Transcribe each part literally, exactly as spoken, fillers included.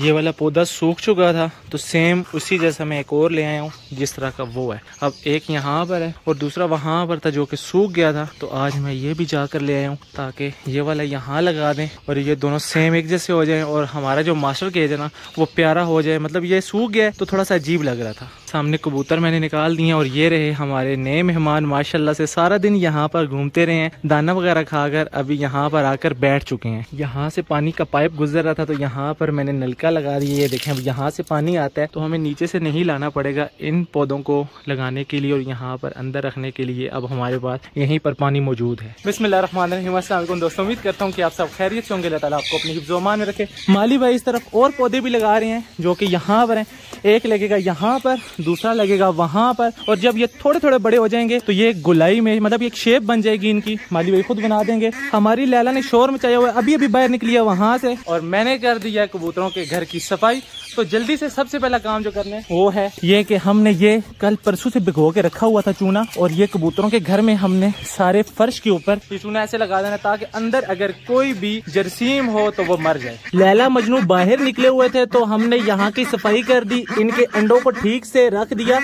ये वाला पौधा सूख चुका था तो सेम उसी जैसा मैं एक और ले आया हूँ जिस तरह का वो है। अब एक यहाँ पर है और दूसरा वहाँ पर था जो कि सूख गया था, तो आज मैं ये भी जाकर ले आया हूँ ताकि ये वाला यहाँ लगा दें और ये दोनों सेम एक जैसे हो जाएं और हमारा जो मास्टर केज है ना वो प्यारा हो जाए। मतलब ये सूख गया तो थोड़ा सा अजीब लग रहा था। सामने कबूतर मैंने निकाल दिए और ये रहे हमारे नए मेहमान, माशाल्लाह से सारा दिन यहाँ पर घूमते रहे हैं, दाना वगैरह खाकर अभी यहाँ पर आकर बैठ चुके हैं। यहाँ से पानी का पाइप गुजर रहा था तो यहाँ पर मैंने नलका लगा दिया, ये देखें अब यहाँ से पानी आता है तो हमें नीचे से नहीं लाना पड़ेगा इन पौधों को लगाने के लिए और यहाँ पर अंदर रखने के लिए। अब हमारे पास यहीं पर पानी मौजूद है। बिस्मिल्लाहिर्रहमानिर्रहीम, अस्सलाम वालेकुम दोस्तों, उम्मीद करता हूँ कि आप सब खैरियत से होंगे। अल्लाह ताला आपको अपनी हिफ्ज़ व अमान में रखे। माली भाई इस तरफ और पौधे भी लगा रहे हैं जो कि यहाँ पर हैं, एक लगेगा यहाँ पर, दूसरा लगेगा वहाँ पर, और जब ये थोड़े थोड़े बड़े हो जाएंगे तो ये गोलाई में मतलब एक शेप बन जाएगी इनकी, माली भाई खुद बना देंगे। हमारी लैला ने शोर मचाया हुआ है, अभी अभी बाहर निकली है वहाँ से और मैंने कर दिया कबूतरों के घर की सफाई। तो जल्दी से सबसे पहला काम जो करना है वो है ये कि हमने ये कल परसों से भिगो के रखा हुआ था चूना, और ये कबूतरों के घर में हमने सारे फर्श के ऊपर ये चूना ऐसे लगा देना ताकि अंदर अगर कोई भी जरसीम हो तो वो मर जाए। लैला मजनू बाहर निकले हुए थे तो हमने यहाँ की सफाई कर दी, इनके अंडों को ठीक से रख दिया,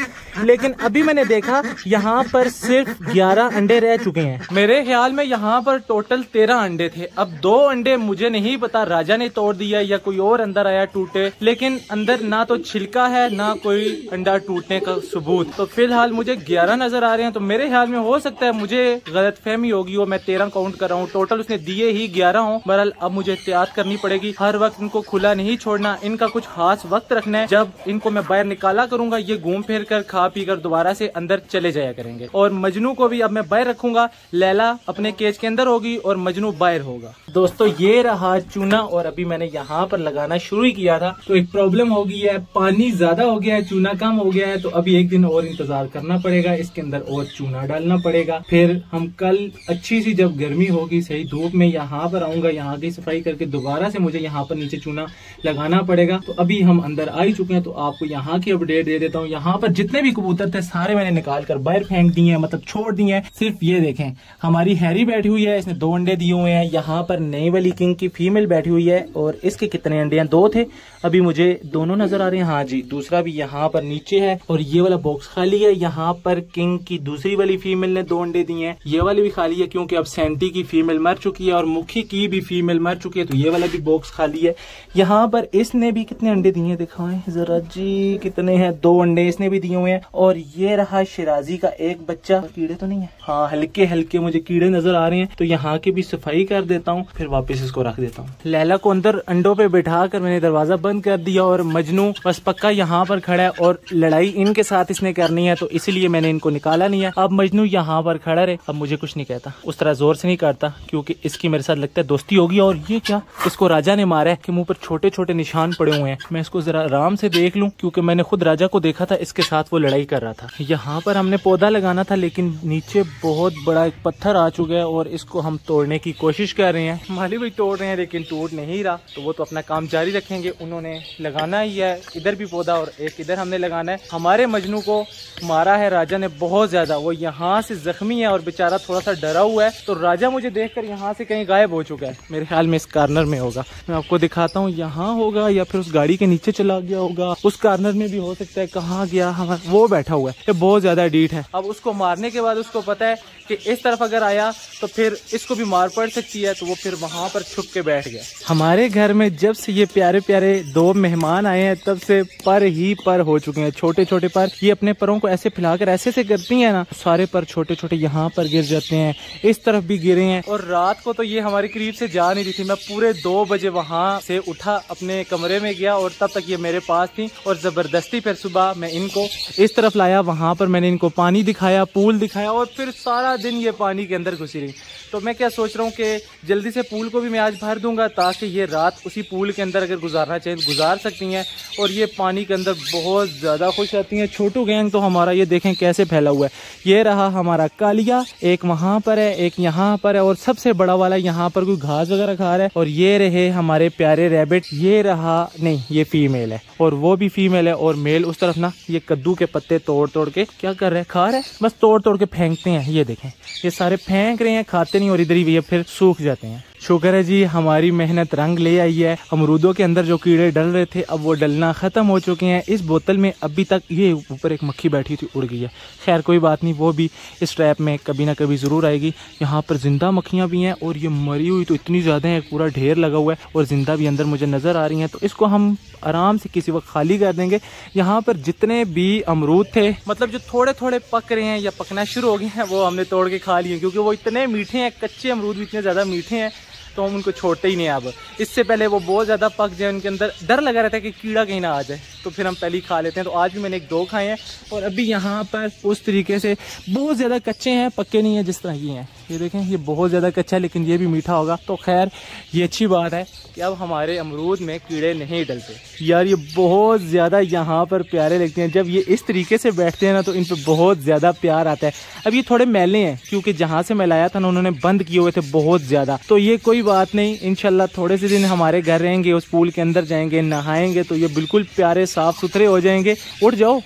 लेकिन अभी मैंने देखा यहाँ पर सिर्फ ग्यारह अंडे रह चुके हैं। मेरे ख्याल में यहाँ पर टोटल तेरह अंडे थे। अब दो अंडे मुझे नहीं पता राजा ने तोड़ दिया या कोई और अंदर आया टूटे, लेकिन अंदर ना तो छिलका है ना कोई अंडा टूटने का सबूत। तो फिलहाल मुझे ग्यारह नजर आ रहे हैं, तो मेरे ख्याल में हो सकता है मुझे गलतफहमी होगी और मैं तेरह काउंट कर रहा हूँ, टोटल उसने दिए ही ग्यारह हो। बहरहाल अब मुझे एहतियात करनी पड़ेगी, हर वक्त इनको खुला नहीं छोड़ना, इनका कुछ खास वक्त रखना है जब इनको मैं बाहर निकाला करूंगा ये घूम फिर कर खा पी कर दोबारा से अंदर चले जाया करेंगे। और मजनू को भी अब मैं बाहर रखूंगा, लैला अपने केज के अंदर होगी और मजनू बाहर होगा। दोस्तों ये रहा चूना, और अभी मैंने यहाँ पर लगाना शुरू ही किया था तो एक प्रॉब्लम हो गई है, पानी ज्यादा हो गया है, चूना कम हो गया है, तो अभी एक दिन और इंतजार करना पड़ेगा, इसके अंदर और चूना डालना पड़ेगा। फिर हम कल अच्छी सी जब गर्मी होगी सही धूप में यहाँ पर आऊंगा, यहाँ की सफाई करके दोबारा से मुझे यहाँ पर नीचे चूना लगाना पड़ेगा। तो अभी हम अंदर आ ही चुके हैं तो आपको यहाँ की अपडेट दे देता हूँ। यहाँ पर जितने भी कबूतर थे सारे मैंने निकाल कर बाहर फेंक दिए हैं, मतलब छोड़ दिए हैं। सिर्फ ये देखें हमारी हैरी बैठी हुई है, इसने दो अंडे दिए हुए हैं। यहाँ पर नई वाली किंग की फीमेल बैठी हुई है और इसके कितने अंडे हैं, दो थे, अभी मुझे दोनों नजर आ रहे हैं। हाँ जी, दूसरा भी यहाँ पर नीचे है और ये वाला बॉक्स खाली है। यहाँ पर किंग की दूसरी वाली फीमेल ने दो अंडे दिए हैं, ये वाली भी खाली है क्योंकि अब सेंटी की फीमेल मर चुकी है और मुखी की भी फीमेल मर चुकी है, तो ये वाला भी बॉक्स खाली है। यहाँ पर इसने भी कितने अंडे दिए हैं दिखाएं जरा जी, कितने हैं, दो अंडे इसने भी दिए हुए हैं। और ये रहा शिराजी का एक बच्चा, कीड़े तो नहीं है, हाँ हल्के हल्के मुझे कीड़े नजर आ रहे हैं, तो यहाँ की भी सफाई कर देता हूँ फिर वापस इसको रख देता हूँ। लैला को अंदर अंडों पे बैठा कर मैंने दरवाजा बंद कर दिया और मजनू बस पक्का यहाँ पर खड़ा है और लड़ाई इनके साथ इसने करनी है तो इसलिए मैंने इनको निकाला नहीं है। अब मजनू यहाँ पर खड़ा रहे, अब मुझे कुछ नहीं कहता, उस तरह जोर से नहीं करता क्योंकि इसकी मेरे साथ लगता है दोस्ती होगी। और ये क्या, इसको राजा ने मारा है कि मुंह पर छोटे छोटे निशान पड़े हुए हैं, मैं इसको जरा आराम से देख लूँ क्योंकि मैंने खुद राजा को देखा था इसके साथ वो लड़ाई कर रहा था। यहाँ पर हमने पौधा लगाना था लेकिन नीचे बहुत बड़ा एक पत्थर आ चुका है और इसको हम तोड़ने की कोशिश कर रहे हैं। माली भाई तोड़ रहे हैं लेकिन टूट नहीं रहा, तो वो तो अपना काम जारी रखेंगे, उन्होंने लगाना ही है। इधर भी पौधा और एक इधर हमने लगाना है। हमारे मजनू को मारा है राजा ने बहुत ज्यादा, वो यहाँ से जख्मी है और बेचारा थोड़ा सा डरा हुआ है, तो राजा मुझे देख कर यहाँ से कहीं गायब हो चुका है, मेरे ख्याल में इस कार्नर में होगा, मैं आपको दिखाता हूँ, यहाँ होगा या फिर उस गाड़ी के नीचे चला गया होगा, उस कार्नर में भी हो सकता है, कहाँ गया हमारा, वो बैठा हुआ है, ये बहुत ज्यादा डीट है। अब उसको मारने के बाद उसको पता है कि इस तरफ अगर आया तो फिर इसको भी मार पड़ सकती है, तो वो फिर वहाँ पर छुप के बैठ गया। हमारे घर में जब से ये प्यारे प्यारे दो मेहमान आए हैं तब से पर ही पर हो चुके हैं, छोटे छोटे पर, ये अपने परों को ऐसे फैलाकर ऐसे से करती है ना, सारे पर छोटे छोटे यहाँ पर गिर जाते हैं, इस तरफ भी गिरे हैं। और रात को तो ये हमारे करीब से जा नहीं रही थी, मैं पूरे दो बजे वहाँ से उठा अपने कमरे में गया और तब तक ये मेरे पास थी और जबरदस्ती फिर सुबह मैं इनको इस तरफ लाया, वहाँ पर मैंने इनको पानी दिखाया, पूल दिखाया और फिर सारा दिन ये पानी के अंदर घुसी रही। तो मैं क्या सोच रहा हूँ कि जल्दी से पूल को भी मैं आज भर दूंगा ताकि ये रात उसी पूल के अंदर अगर गुजारना चाहिए तो गुजार सकती हैं। और ये पानी के अंदर बहुत ज़्यादा खुश रहती हैं। छोटू गैंग तो हमारा ये देखें कैसे फैला हुआ है, ये रहा हमारा कालिया, एक वहाँ पर है, एक यहाँ पर है और सबसे बड़ा वाला यहाँ पर कोई घास वगैरह खा रहा है। और ये रहे हमारे प्यारे रैबिट, ये रहा, नहीं ये फीमेल है और वो भी फीमेल है और मेल उस तरफ ना ये कद्दू के पत्ते तोड़ तोड़ के क्या कर रहे हैं, खा रहे हैं, बस तोड़ तोड़ के फेंकते हैं। ये देखें ये सारे फेंक रहे हैं, खाते नहीं और इधर ही ये फिर सूख जाते हैं। शुक्र है जी हमारी मेहनत रंग ले आई है। अमरूदों के अंदर जो कीड़े डल रहे थे अब वो डलना ख़त्म हो चुके हैं। इस बोतल में अभी तक ये ऊपर एक मक्खी बैठी थी, उड़ गई है। खैर कोई बात नहीं, वो भी इस ट्रैप में कभी ना कभी ज़रूर आएगी। यहाँ पर ज़िंदा मक्खियाँ भी हैं और ये मरी हुई तो इतनी ज़्यादा है, पूरा ढेर लगा हुआ है और ज़िंदा भी अंदर मुझे नज़र आ रही हैं। तो इसको हम आराम से किसी वक्त खाली कर देंगे। यहाँ पर जितने भी अमरूद थे, मतलब जो थोड़े थोड़े पक रहे हैं या पकना शुरू हो गए हैं, वो हमने तोड़ के खा लिए क्योंकि वो इतने मीठे हैं। कच्चे अमरूद भी इतने ज़्यादा मीठे हैं तो हम उनको छोड़ते ही नहीं। अब इससे पहले वो बहुत ज़्यादा पक जाए, उनके अंदर डर लगा रहता है कि कीड़ा कहीं ना आ जाए, तो फिर हम पहले ही खा लेते हैं। तो आज भी मैंने एक दो खाए हैं। और अभी यहाँ पर उस तरीके से बहुत ज़्यादा कच्चे हैं, पक्के नहीं हैं जिस तरह की हैं। ये देखें, ये बहुत ज़्यादा कच्चा है लेकिन ये भी मीठा होगा। तो खैर ये अच्छी बात है कि अब हमारे अमरूद में कीड़े नहीं डलते। यार ये बहुत ज़्यादा यहाँ पर प्यारे लगते हैं। जब ये इस तरीके से बैठते हैं ना तो इन पर बहुत ज़्यादा प्यार आता है। अब ये थोड़े मैले हैं क्योंकि जहाँ से मैं लाया था ना उन्होंने बंद किए हुए थे बहुत ज़्यादा। तो ये कोई बात नहीं, इंशाल्लाह थोड़े से दिन हमारे घर रहेंगे, उस पूल के अंदर जाएंगे, नहाएंगे तो ये बिल्कुल प्यारे साफ़ सुथरे हो जाएंगे। उठ जाओ,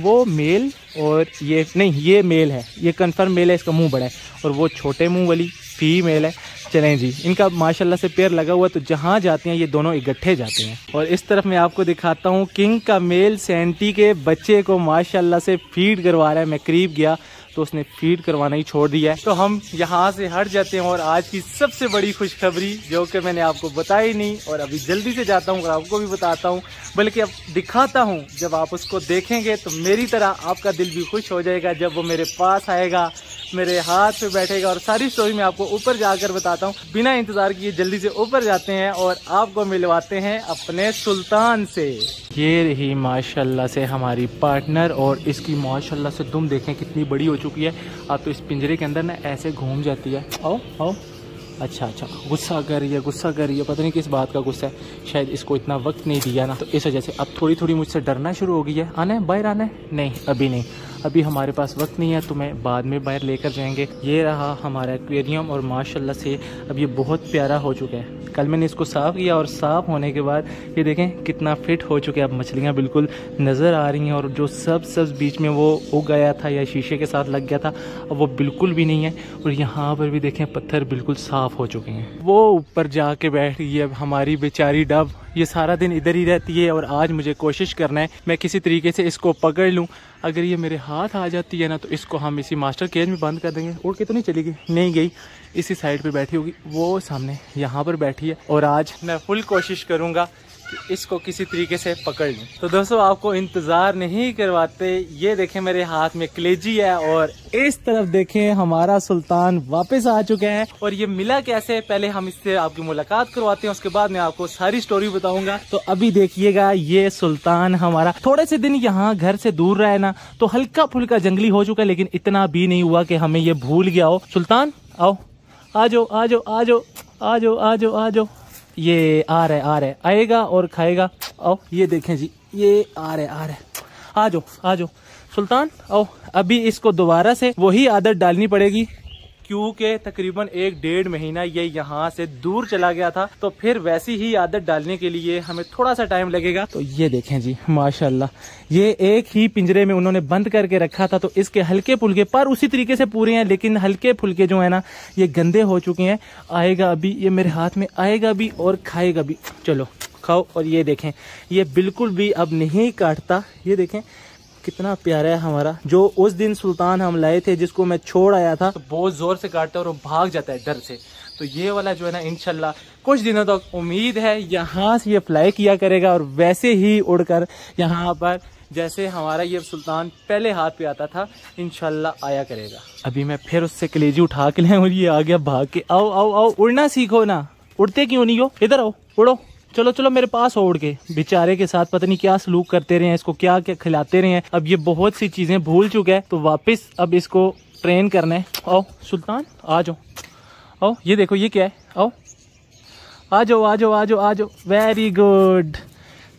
वो मेल और ये नहीं, ये मेल है, ये कन्फर्म मेल है, इसका मुंह बड़ा है और वो छोटे मुंह वाली फीमेल है। चलें जी, इनका माशाल्लाह से पैर लगा हुआ है तो जहाँ जाते हैं ये दोनों इकट्ठे जाते हैं। और इस तरफ मैं आपको दिखाता हूँ, किंग का मेल सेंटी के बच्चे को माशाल्लाह से फीड करवा रहा है। मैं करीब गया तो उसने फीड करवाना ही छोड़ दिया है। तो हम यहाँ से हट जाते हैं और आज की सबसे बड़ी खुशखबरी जो कि मैंने आपको बताई नहीं, और अभी जल्दी से जाता हूँ और आपको भी बताता हूँ, बल्कि अब दिखाता हूँ। जब आप उसको देखेंगे तो मेरी तरह आपका दिल भी खुश हो जाएगा। जब वो मेरे पास आएगा, मेरे हाथ पे बैठेगा और सारी स्टोरी मैं आपको ऊपर जाकर बताता हूँ। बिना इंतजार किए जल्दी से ऊपर जाते हैं और आपको मिलवाते हैं अपने सुल्तान से। ये रही माशाल्लाह से हमारी पार्टनर और इसकी माशाल्लाह से दुम देखें कितनी बड़ी हो चुकी है। आप तो इस पिंजरे के अंदर ना ऐसे घूम जाती है। आओ आओ, अच्छा अच्छा, गुस्सा कर रही है, गुस्सा कर रही है, पता नहीं किस बात का गुस्सा है। शायद इसको इतना वक्त नहीं दिया ना तो इस वजह से अब थोड़ी थोड़ी मुझसे डरना शुरू हो गई है। आना है, बाहर आना है, नहीं अभी नहीं, अभी हमारे पास वक्त नहीं है, तुम्हें बाद में बाहर लेकर जाएंगे। ये रहा हमारा एक्वेरियम और माशाल्लाह से अब ये बहुत प्यारा हो चुका है। कल मैंने इसको साफ़ किया और साफ़ होने के बाद ये देखें कितना फिट हो चुके हैं। अब मछलियाँ बिल्कुल नज़र आ रही हैं और जो सब सब बीच में वो उग गया था या शीशे के साथ लग गया था अब वो बिल्कुल भी नहीं है। और यहाँ पर भी देखें पत्थर बिल्कुल साफ़ हो चुके हैं। वो ऊपर जा के बैठ गई अब हमारी बेचारी डब। ये सारा दिन इधर ही रहती है और आज मुझे कोशिश करना है मैं किसी तरीके से इसको पकड़ लूँ। अगर ये मेरे हाथ आ जाती है ना तो इसको हम इसी मास्टर केज में बंद कर देंगे। उड़ के तो नहीं चली गई, नहीं गई, इसी साइड पे बैठी होगी, वो सामने यहाँ पर बैठी है। और आज मैं फुल कोशिश करूँगा कि इसको किसी तरीके से पकड़ लूँ। तो दोस्तों आपको इंतज़ार नहीं करवाते, ये देखें मेरे हाथ में कलेजी है और इस तरफ देखें हमारा सुल्तान वापस आ चुके हैं। और ये मिला कैसे, पहले हम इससे आपकी मुलाकात करवाते हैं, उसके बाद मैं आपको सारी स्टोरी बताऊंगा। तो अभी देखिएगा ये सुल्तान हमारा थोड़े से दिन यहाँ घर से दूर रहा है ना तो हल्का फुल्का जंगली हो चुका है, लेकिन इतना भी नहीं हुआ कि हमें ये भूल गया हो। सुल्तान आओ, आ जाओ आ जाओ आ जाओ आ जाओ आ जाओ आ जाओ। ये आ रहा है, आ रहा है, आएगा और खाएगा। आओ ये देखें जी, ये आ रहा है, आ रहा है, आ जाओ आ जाओ सुल्तान आओ। अभी इसको दोबारा से वही आदत डालनी पड़ेगी क्योंकि तकरीबन एक डेढ़ महीना ये यहाँ से दूर चला गया था, तो फिर वैसी ही आदत डालने के लिए हमें थोड़ा सा टाइम लगेगा। तो ये देखें जी माशाल्लाह, ये एक ही पिंजरे में उन्होंने बंद करके रखा था तो इसके हल्के फुल्के पर उसी तरीके से पूरे हैं, लेकिन हल्के फुल्के जो है ना ये गंदे हो चुके हैं। आएगा अभी, ये मेरे हाथ में आएगा भी और खाएगा भी। चलो खाओ। और ये देखें ये बिल्कुल भी अब नहीं काटता। ये देखें कितना प्यारा है हमारा जो उस दिन सुल्तान हम लाए थे, जिसको मैं छोड़ आया था। तो बहुत ज़ोर से काटता है और वो भाग जाता है डर से। तो ये वाला जो है ना इंशाल्लाह कुछ दिनों तक तो उम्मीद है यहाँ से ये फ्लाई किया करेगा और वैसे ही उड़कर यहाँ पर जैसे हमारा ये सुल्तान पहले हाथ पे आता था इंशाल्लाह आया करेगा। अभी मैं फिर उससे कलेजी उठा के लें और ये आ गया भाग के। आओ आओ आओ, उड़ना सीखो ना, उड़ते क्यों नहीं हो, इधर आओ, उड़ो, चलो चलो मेरे पास हो। उड़ के बेचारे के साथ पता नहीं क्या सलूक करते रहे हैं, इसको क्या क्या खिलाते रहे हैं। अब ये बहुत सी चीज़ें भूल चुका है तो वापस अब इसको ट्रेन करना है। आओ सुल्तान आ जाओ, आओ ये देखो ये क्या है, आओ आ जाओ आ जाओ आ जाओ आ जाओ, वेरी गुड।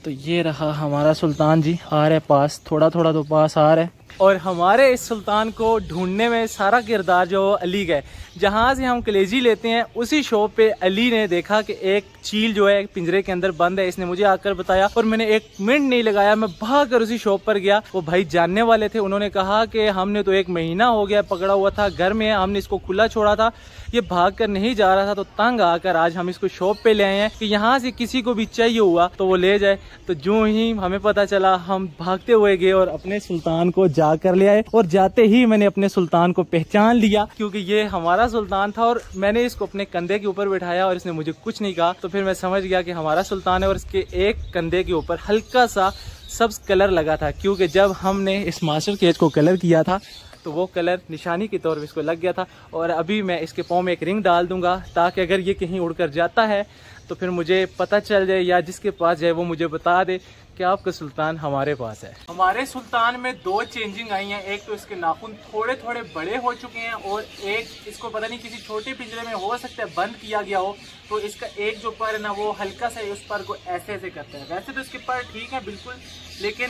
तो ये रहा हमारा सुल्तान जी, आ रहा है पास, थोड़ा थोड़ा तो पास आ रहा है। और हमारे इस सुल्तान को ढूंढने में सारा किरदार जो अली का है। जहाँ से हम कलेजी लेते हैं उसी शॉप पे अली ने देखा कि एक चील जो है एक पिंजरे के अंदर बंद है। इसने मुझे आकर बताया और मैंने एक मिनट नहीं लगाया, मैं भाग कर उसी शॉप पर गया। वो भाई जानने वाले थे, उन्होंने कहा कि हमने तो एक महीना हो गया पकड़ा हुआ था, घर में हमने इसको खुला छोड़ा था, ये भाग कर नहीं जा रहा था, तो तंग आकर आज हम इसको शॉप पे ले आए हैं कि यहाँ से किसी को भी चाहिए हुआ तो वो ले जाए। तो जो ही हमें पता चला हम भागते हुए गए और अपने सुल्तान को जा कर ले आए। और जाते ही मैंने अपने सुल्तान को पहचान लिया क्योंकि ये हमारा सुल्तान था और मैंने इसको अपने कंधे के ऊपर बिठाया और इसने मुझे कुछ नहीं कहा। तो फिर मैं समझ गया कि हमारा सुल्तान है और इसके एक कंधे के ऊपर हल्का सा सब्ज कलर लगा था क्योंकि जब हमने इस मास्टर केज को कलर किया था तो वो कलर निशानी के तौर पे इसको लग गया था। और अभी मैं इसके पाँव में एक रिंग डाल दूंगा ताकि अगर ये कहीं उड़कर जाता है तो फिर मुझे पता चल जाए या जिसके पास जाए वो मुझे बता दे कि आपका सुल्तान हमारे पास है। हमारे सुल्तान में दो चेंजिंग आई हैं, एक तो इसके नाखून थोड़े थोड़े बड़े हो चुके हैं और एक इसको पता नहीं किसी छोटे पिंजरे में हो सकता है बंद किया गया हो, तो इसका एक जो पर है ना वो हल्का सा उस पर को ऐसे ऐसे करता है। वैसे तो इसके पर ठीक है बिल्कुल, लेकिन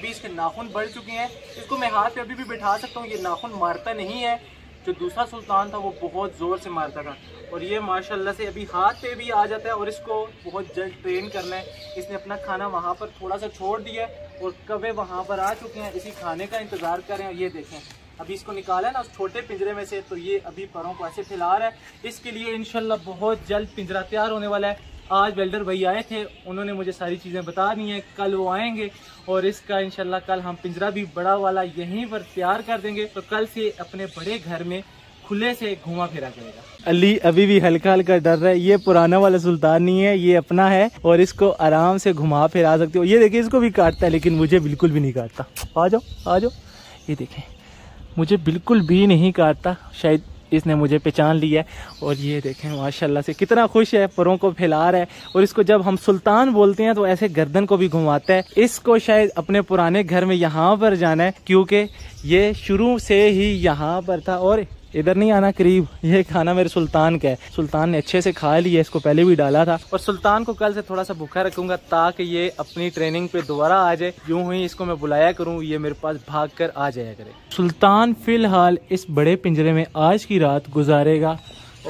अभी इसके नाखून बढ़ चुके हैं, इसको मैं हाथ पे अभी भी बिठा सकता हूँ, ये नाखून मारता नहीं है। जो दूसरा सुल्तान था वो बहुत ज़ोर से मारता था और ये माशाल्लाह से अभी हाथ पे भी आ जाता है और इसको बहुत जल्द ट्रेन करना है। इसने अपना खाना वहाँ पर थोड़ा सा छोड़ दिया और कवे वहाँ पर आ चुके हैं, इसी खाने का इंतज़ार कर रहे हैं। ये देखें अभी इसको निकाला है ना उस छोटे पिंजरे में से, तो ये अभी परों को ऐसे फैला रहा है। इसके लिए इंशाल्लाह बहुत जल्द पिंजरा तैयार होने वाला है। आज वेल्डर भाई आए थे, उन्होंने मुझे सारी चीज़ें बता दी हैं, कल वो आएंगे और इसका इंशाल्लाह कल हम पिंजरा भी बड़ा वाला यहीं पर तैयार कर देंगे, तो कल से अपने बड़े घर में खुले से घुमा फिरा करेगा। अली अभी भी हल्का हल्का डर रहा है, ये पुराना वाला सुल्तान नहीं है, ये अपना है और इसको आराम से घुमा फिरा सकते हो। ये देखिए इसको भी काटता है लेकिन मुझे बिल्कुल भी नहीं काटता। आ जाओ आ जाओ, ये देखें मुझे बिल्कुल भी नहीं काटता। शायद इसने मुझे पहचान लिया है और ये देखें माशाल्लाह से कितना खुश है, परों को फैला रहा है। और इसको जब हम सुल्तान बोलते हैं तो ऐसे गर्दन को भी घुमाता है। इसको शायद अपने पुराने घर में यहाँ पर जाना है क्योंकि ये शुरू से ही यहाँ पर था और इधर नहीं आना करीब। ये खाना मेरे सुल्तान का है, सुल्तान ने अच्छे से खा लिया, इसको पहले भी डाला था। और सुल्तान को कल से थोड़ा सा भूखा रखूंगा ताकि ये अपनी ट्रेनिंग पे दोबारा आ जाए, यूं ही इसको मैं बुलाया करूं ये मेरे पास भाग कर आ जाया करे। सुल्तान फिलहाल इस बड़े पिंजरे में आज की रात गुजारेगा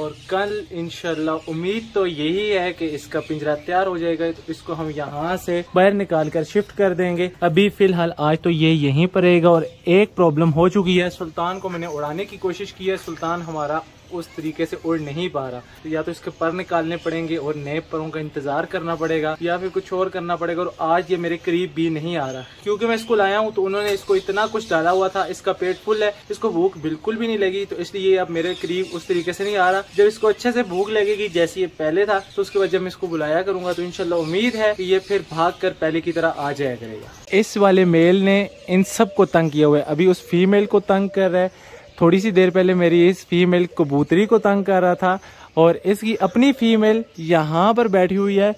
और कल इंशाल्लाह उम्मीद तो यही है कि इसका पिंजरा तैयार हो जाएगा, तो इसको हम यहाँ से बाहर निकाल कर शिफ्ट कर देंगे। अभी फिलहाल आज तो ये यहीं पर रहेगा। और एक प्रॉब्लम हो चुकी है, सुल्तान को मैंने उड़ाने की कोशिश की है, सुल्तान हमारा उस तरीके से उड़ नहीं पा रहा, तो या तो इसके पर निकालने पड़ेंगे और नए परों का इंतजार करना पड़ेगा या फिर कुछ और करना पड़ेगा। और आज ये मेरे करीब भी नहीं आ रहा क्योंकि मैं इसको लाया हूँ तो उन्होंने इसको इतना कुछ डाला हुआ था, इसका पेट फुल है, इसको भूख बिल्कुल भी नहीं लगी, तो इसलिए अब मेरे करीब उस तरीके से नहीं आ रहा। जब इसको अच्छे से भूख लगेगी जैसी ये पहले था तो उसके बाद जब मैं इसको बुलाया करूंगा तो इंशाल्लाह उम्मीद है कि ये फिर भाग कर पहले की तरह आ जाया करेगा। इस वाले मेल ने इन सब को तंग किया हुआ है, अभी उस फीमेल को तंग कर रहा है, थोड़ी सी देर पहले मेरी इस फीमेल कबूतरी को तंग कर रहा था और इसकी अपनी फीमेल यहाँ पर बैठी हुई है,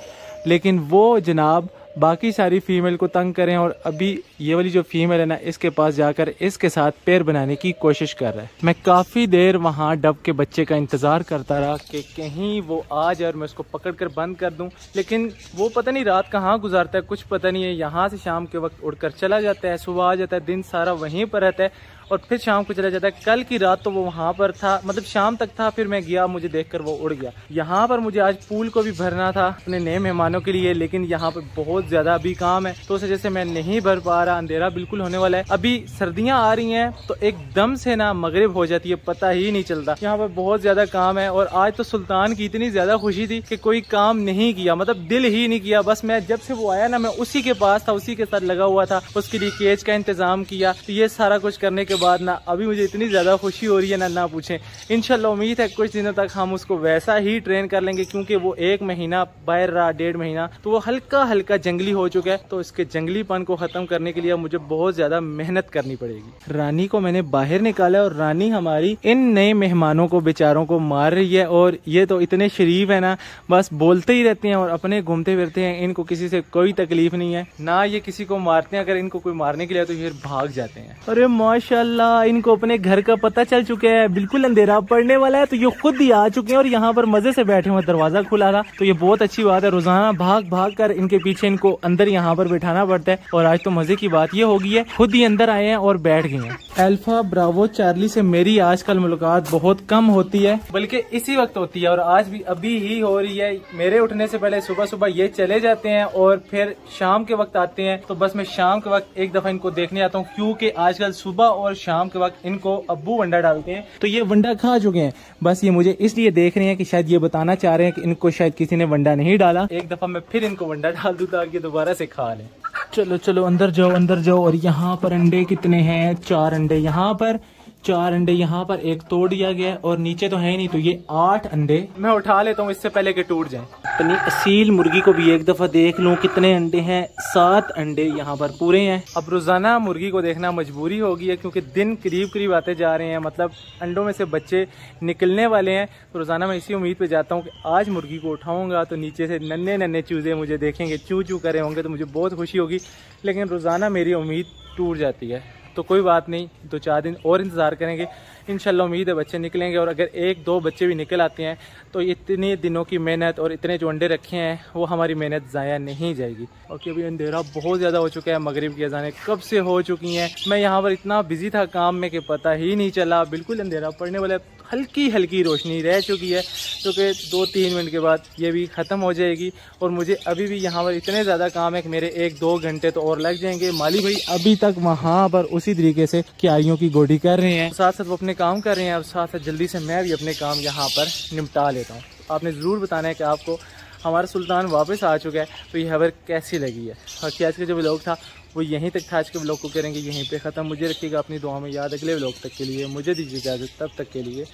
लेकिन वो जनाब बाकी सारी फीमेल को तंग करें। और अभी ये वाली जो फीमेल है ना इसके पास जाकर इसके साथ पैर बनाने की कोशिश कर रहा है। मैं काफ़ी देर वहाँ डब के बच्चे का इंतज़ार करता रहा कि कहीं वो आ जाए और मैं उसको पकड़ कर बंद कर दूँ, लेकिन वो पता नहीं रात कहाँ गुजारता है, कुछ पता नहीं है। यहाँ से शाम के वक्त उड़कर चला जाता है, सुबह आ जाता है, दिन सारा वहीं पर रहता है और फिर शाम को चला जाता है। कल की रात तो वो वहाँ पर था, मतलब शाम तक था, फिर मैं गया, मुझे देखकर वो उड़ गया। यहाँ पर मुझे आज पूल को भी भरना था अपने नए मेहमानों के लिए, लेकिन यहाँ पर बहुत ज़्यादा अभी काम है तो उस वजह से मैं नहीं भर पा रहा। अंधेरा बिल्कुल होने वाला है, अभी सर्दियाँ आ रही हैं तो एकदम से ना मगरिब हो जाती है, पता ही नहीं चलता। यहाँ पर बहुत ज़्यादा काम है और आज तो सुल्तान की इतनी ज़्यादा खुशी थी कि कोई काम नहीं किया, मतलब दिल ही नहीं किया। बस मैं जब से वो आया ना मैं उसी के पास था, उसी के साथ लगा हुआ था, उसके लिए केज का इंतज़ाम किया। तो ये सारा कुछ करने के बाद ना अभी मुझे इतनी ज़्यादा खुशी हो रही है ना ना पूछें। इंशाल्लाह उम्मीद है कुछ दिनों तक हम उसको वैसा ही ट्रेन कर लेंगे क्योंकि वो एक महीना बाहर रहा, डेढ़ महीना, तो वो हल्का हल्का जंगली हो चुका है, तो इसके जंगलीपन को ख़त्म करने के लिए मुझे बहुत ज़्यादा मेहनत करनी पड़ेगी। रानी को मैंने बाहर निकाला और रानी हमारी इन नए मेहमानों को बेचारों को मार रही है और ये तो इतने शरीफ है ना बस बोलते ही रहते हैं और अपने घूमते फिरते हैं, इनको किसी से कोई तकलीफ नहीं है ना, ये किसी को मारते हैं, अगर इनको कोई मारने के लिए तो ये भाग जाते हैं। अरे माशाल्लाह माशाल्लाह इनको अपने घर का पता चल चुका है, बिल्कुल अंधेरा पड़ने वाला है तो ये खुद ही आ चुके हैं और यहाँ पर मजे से बैठे हुए, दरवाजा खुला था तो ये बहुत अच्छी बात है। रोजाना भाग भाग कर इनके पीछे इनको अंदर यहाँ पर बैठाना पड़ता है और आज तो मजे की बात ये होगी है खुद ही अंदर आए हैं और बैठ गए हैं। अल्फा ब्रावो चार्ली से मेरी आजकल मुलाकात बहुत कम होती है, बल्कि इसी वक्त होती है और आज भी अभी ही हो रही है। मेरे उठने से पहले सुबह सुबह ये चले जाते हैं और फिर शाम के वक्त आते हैं, तो बस मैं शाम के वक्त एक दफा इनको देखने आता हूँ क्योंकि आजकल सुबह और शाम के वक्त इनको अब्बू वंडा डालते हैं तो ये वंडा खा चुके हैं। बस ये मुझे इसलिए देख रहे हैं कि शायद ये बताना चाह रहे हैं कि इनको शायद किसी ने वंडा नहीं डाला। एक दफा मैं फिर इनको वंडा डाल दूं ताकि दोबारा से खा लें। चलो चलो अंदर जाओ अंदर जाओ। और यहाँ पर अंडे कितने हैं? चार अंडे यहाँ पर, चार अंडे यहाँ पर, एक तोड़ दिया गया और नीचे तो है ही नहीं, तो ये आठ अंडे मैं उठा लेता हूँ इससे पहले कि टूट जाए। अपनी असील मुर्गी को भी एक दफा देख लूँ कितने अंडे हैं। सात अंडे यहाँ पर पूरे हैं। अब रोजाना मुर्गी को देखना मजबूरी होगी है क्योंकि दिन करीब करीब आते जा रहे हैं, मतलब अंडों में से बच्चे निकलने वाले हैं। तो रोजाना मैं इसी उम्मीद पे जाता हूँ कि आज मुर्गी को उठाऊंगा तो नीचे से नन्हे नन्हे चूजे मुझे देखेंगे, चू चू करे होंगे तो मुझे बहुत खुशी होगी, लेकिन रोजाना मेरी उम्मीद टूट जाती है। तो कोई बात नहीं, दो चार दिन और इंतज़ार करेंगे, इंशाल्लाह उम्मीद है बच्चे निकलेंगे। और अगर एक दो बच्चे भी निकल आते हैं तो इतने दिनों की मेहनत और इतने जो अंडे रखे हैं वो हमारी मेहनत ज़ाया नहीं जाएगी। ओके, अभी अंधेरा बहुत ज़्यादा हो चुका है, मगरिब की अजानें कब से हो चुकी हैं। मैं यहाँ पर इतना बिजी था काम में कि पता ही नहीं चला, बिल्कुल अंधेरा पड़ने वाला, हल्की हल्की रोशनी रह चुकी है क्योंकि दो तीन मिनट के बाद ये भी ख़त्म हो जाएगी। और मुझे अभी भी यहाँ पर इतने ज़्यादा काम है कि मेरे एक दो घंटे तो और लग जाएंगे। माली भाई अभी तक वहाँ पर उसी तरीके से क्यारियों की गोडी कर रहे हैं, साथ साथ वो अपने काम कर रहे हैं और साथ साथ जल्दी से मैं भी अपने काम यहाँ पर निपटा लेता हूँ। आपने ज़रूर बताना है कि आपको हमारा सुल्तान वापस आ चुका है तो ये खबर कैसी लगी है। बाकी आज का जो व्लॉग था वो यहीं तक था, आज के व्लॉग को करेंगे यहीं पे ख़त्म। मुझे रखिएगा अपनी दुआ में याद, अगले व्लॉग तक के लिए मुझे दीजिए इजाज़त, तब तक के लिए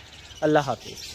अल्लाह हाफ़िज़।